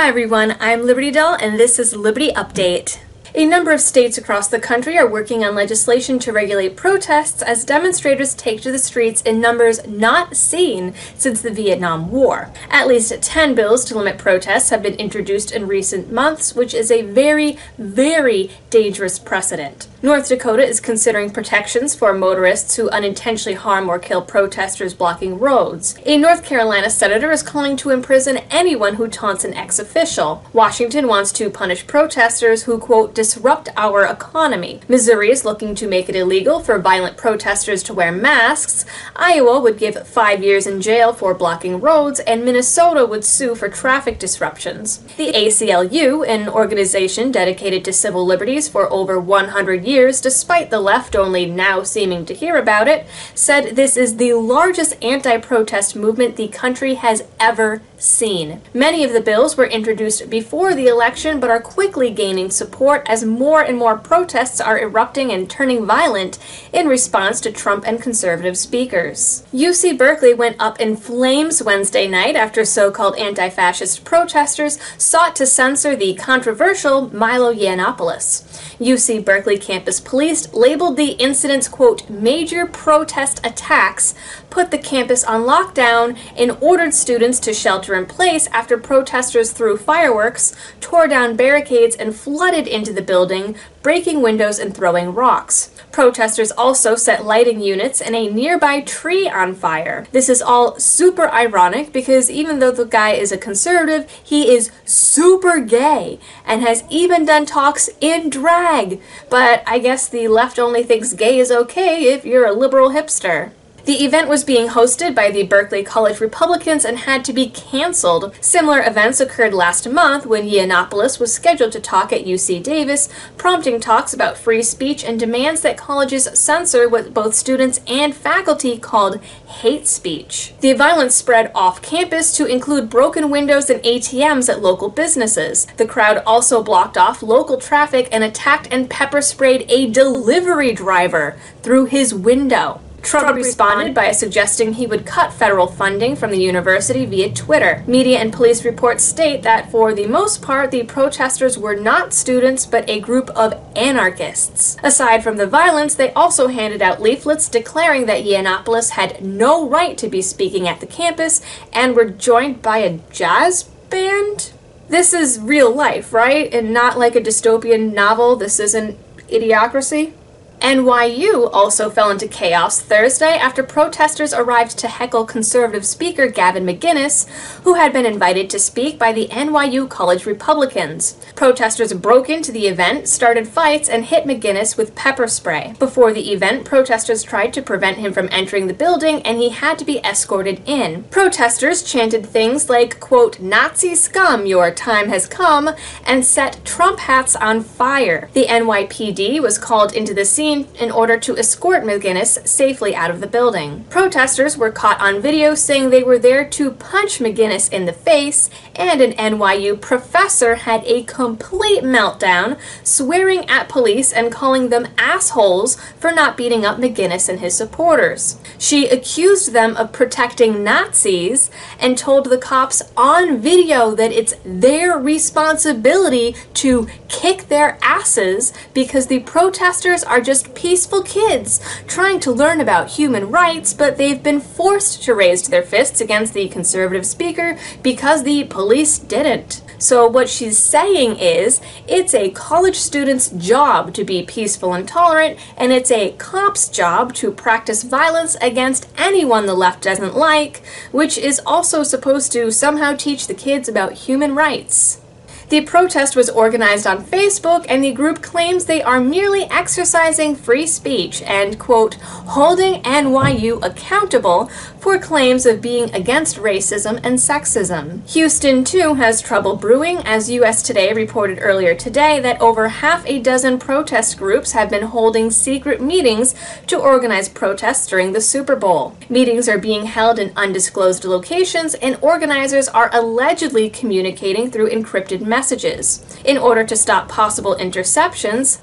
Hi everyone, I'm Liberty Doll and this is Liberty Update. A number of states across the country are working on legislation to regulate protests as demonstrators take to the streets in numbers not seen since the Vietnam War. At least 10 bills to limit protests have been introduced in recent months, which is a very, very dangerous precedent. North Dakota is considering protections for motorists who unintentionally harm or kill protesters blocking roads. A North Carolina senator is calling to imprison anyone who taunts an ex-official. Washington wants to punish protesters who, quote, disrupt our economy. Missouri is looking to make it illegal for violent protesters to wear masks. Iowa would give 5 years in jail for blocking roads, and Minnesota would sue for traffic disruptions. The ACLU, an organization dedicated to civil liberties for over 100 years, despite the left only now seeming to hear about it, said this is the largest anti-protest movement the country has ever seen. Many of the bills were introduced before the election but are quickly gaining support as more and more protests are erupting and turning violent in response to Trump and conservative speakers. UC Berkeley went up in flames Wednesday night after so-called anti-fascist protesters sought to censor the controversial Milo Yiannopoulos. UC Berkeley campus police labeled the incidents, quote, major protest attacks, put the campus on lockdown, and ordered students to shelter in place after protesters threw fireworks, tore down barricades, and flooded into the building, breaking windows and throwing rocks. Protesters also set lighting units and a nearby tree on fire. This is all super ironic because even though the guy is a conservative, he is super gay and has even done talks in drag. But I guess the left only thinks gay is okay if you're a liberal hipster. The event was being hosted by the Berkeley College Republicans and had to be canceled. Similar events occurred last month when Yiannopoulos was scheduled to talk at UC Davis, prompting talks about free speech and demands that colleges censor what both students and faculty called hate speech. The violence spread off campus to include broken windows and ATMs at local businesses. The crowd also blocked off local traffic and attacked and pepper sprayed a delivery driver through his window. Trump responded by suggesting he would cut federal funding from the university via Twitter. Media and police reports state that, for the most part, the protesters were not students but a group of anarchists. Aside from the violence, they also handed out leaflets declaring that Yiannopoulos had no right to be speaking at the campus and were joined by a jazz band? This is real life, right? And not like a dystopian novel. This isn't Idiocracy. NYU also fell into chaos Thursday after protesters arrived to heckle conservative speaker Gavin McInnes, who had been invited to speak by the NYU College Republicans. Protesters broke into the event, started fights, and hit McInnes with pepper spray. Before the event, protesters tried to prevent him from entering the building, and he had to be escorted in. Protesters chanted things like, quote, Nazi scum, your time has come, and set Trump hats on fire. The NYPD was called into the scene in order to escort McInnes safely out of the building. Protesters were caught on video saying they were there to punch McInnes in the face, and an NYU professor had a complete meltdown, swearing at police and calling them assholes for not beating up McInnes and his supporters. She accused them of protecting Nazis and told the cops on video that it's their responsibility to kick their asses because the protesters are just peaceful kids trying to learn about human rights, but they've been forced to raise their fists against the conservative speaker because the police didn't. So what she's saying is, it's a college student's job to be peaceful and tolerant, and it's a cop's job to practice violence against anyone the left doesn't like, which is also supposed to somehow teach the kids about human rights. The protest was organized on Facebook, and the group claims they are merely exercising free speech and, quote, holding NYU accountable for claims of being against racism and sexism. Houston, too, has trouble brewing, as US Today reported earlier today that over half a dozen protest groups have been holding secret meetings to organize protests during the Super Bowl. Meetings are being held in undisclosed locations, and organizers are allegedly communicating through encrypted messages. In order to stop possible interceptions,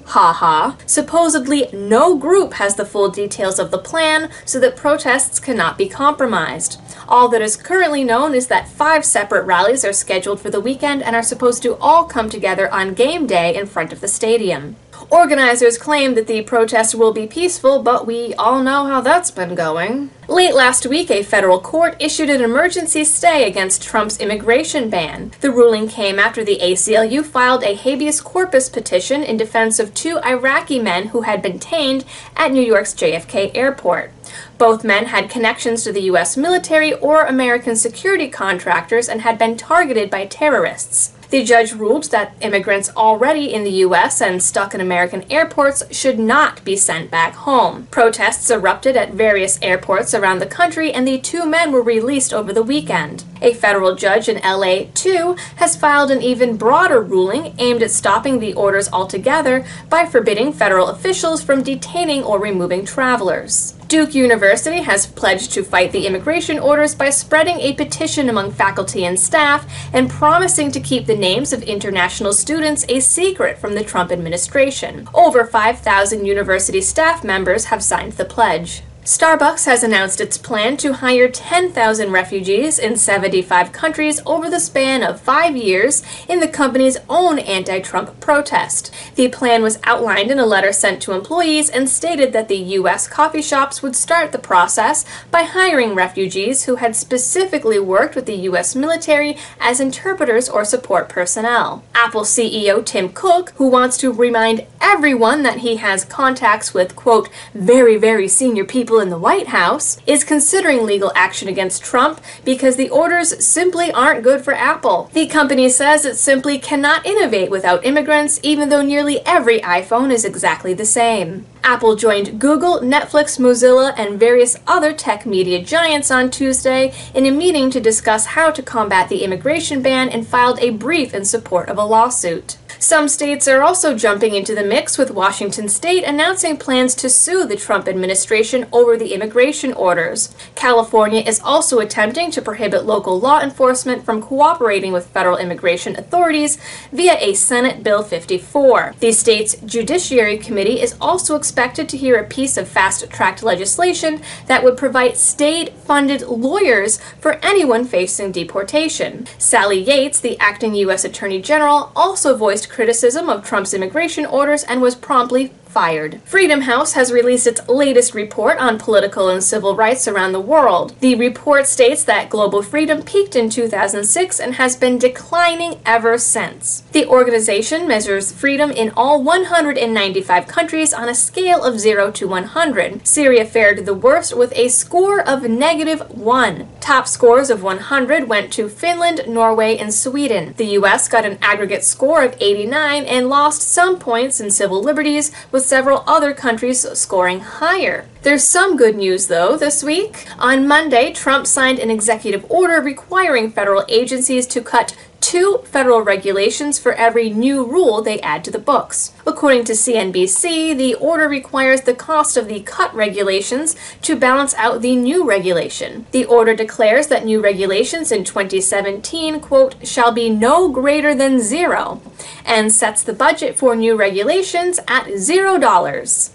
supposedly no group has the full details of the plan so that protests cannot be compromised. All that is currently known is that 5 separate rallies are scheduled for the weekend and are supposed to all come together on game day in front of the stadium. Organizers claim that the protests will be peaceful, but we all know how that's been going. Late last week, a federal court issued an emergency stay against Trump's immigration ban. The ruling came after the ACLU filed a habeas corpus petition in defense of 2 Iraqi men who had been detained at New York's JFK Airport. Both men had connections to the U.S. military or American security contractors and had been targeted by terrorists. The judge ruled that immigrants already in the U.S. and stuck in American airports should not be sent back home. Protests erupted at various airports around the country, and the 2 men were released over the weekend. A federal judge in L.A., too, has filed an even broader ruling aimed at stopping the orders altogether by forbidding federal officials from detaining or removing travelers. Duke University has pledged to fight the immigration orders by spreading a petition among faculty and staff and promising to keep the names of international students a secret from the Trump administration. Over 5,000 university staff members have signed the pledge. Starbucks has announced its plan to hire 10,000 refugees in 75 countries over the span of 5 years in the company's own anti-Trump protest. The plan was outlined in a letter sent to employees and stated that the U.S. coffee shops would start the process by hiring refugees who had specifically worked with the U.S. military as interpreters or support personnel. Apple CEO Tim Cook, who wants to remind everyone that he has contacts with, quote, very, very senior people in the White House, is considering legal action against Trump because the orders simply aren't good for Apple. The company says it simply cannot innovate without immigrants, even though nearly every iPhone is exactly the same. Apple joined Google, Netflix, Mozilla, and various other tech media giants on Tuesday in a meeting to discuss how to combat the immigration ban and filed a brief in support of a lawsuit. Some states are also jumping into the mix, with Washington State announcing plans to sue the Trump administration over the immigration orders. California is also attempting to prohibit local law enforcement from cooperating with federal immigration authorities via a Senate Bill 54. The state's Judiciary Committee is also expected to hear a piece of fast-tracked legislation that would provide state-funded lawyers for anyone facing deportation. Sally Yates, the acting U.S. Attorney General, also voiced criticism of Trump's immigration orders and was promptly fired. Freedom House has released its latest report on political and civil rights around the world. The report states that global freedom peaked in 2006 and has been declining ever since. The organization measures freedom in all 195 countries on a scale of 0 to 100. Syria fared the worst with a score of -1. Top scores of 100 went to Finland, Norway, and Sweden. The U.S. got an aggregate score of 89 and lost some points in civil liberties, with several other countries scoring higher. There's some good news, though, this week. On Monday, Trump signed an executive order requiring federal agencies to cut 2 federal regulations for every new rule they add to the books. According to CNBC, the order requires the cost of the cut regulations to balance out the new regulation. The order declares that new regulations in 2017, quote, shall be no greater than 0, and sets the budget for new regulations at $0.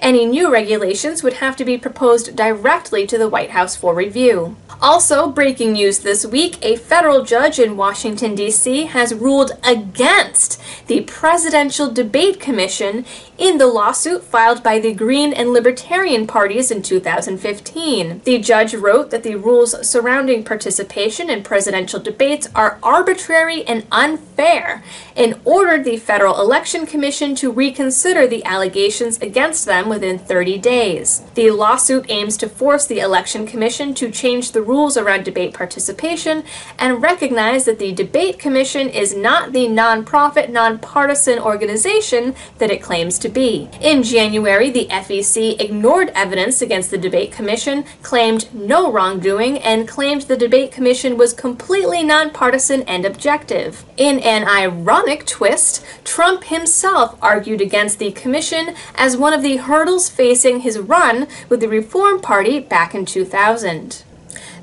Any new regulations would have to be proposed directly to the White House for review. Also, breaking news this week, a federal judge in Washington, D.C. has ruled against the Presidential Debate Commission in the lawsuit filed by the Green and Libertarian parties in 2015. The judge wrote that the rules surrounding participation in presidential debates are arbitrary and unfair, and ordered the Federal Election Commission to reconsider the allegations against them within 30 days. The lawsuit aims to force the Election Commission to change the rules around debate participation and recognize that the Debate Commission is not the nonprofit, nonpartisan organization that it claims to be. In January, the FEC ignored evidence against the Debate Commission, claimed no wrongdoing, and claimed the Debate Commission was completely nonpartisan and objective. In an ironic twist, Trump himself argued against the commission as one of the hurdles facing his run with the Reform Party back in 2000.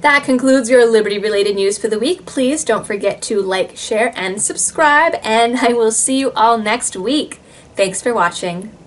That concludes your Liberty-related news for the week. Please don't forget to like, share, and subscribe, and I will see you all next week. Thanks for watching.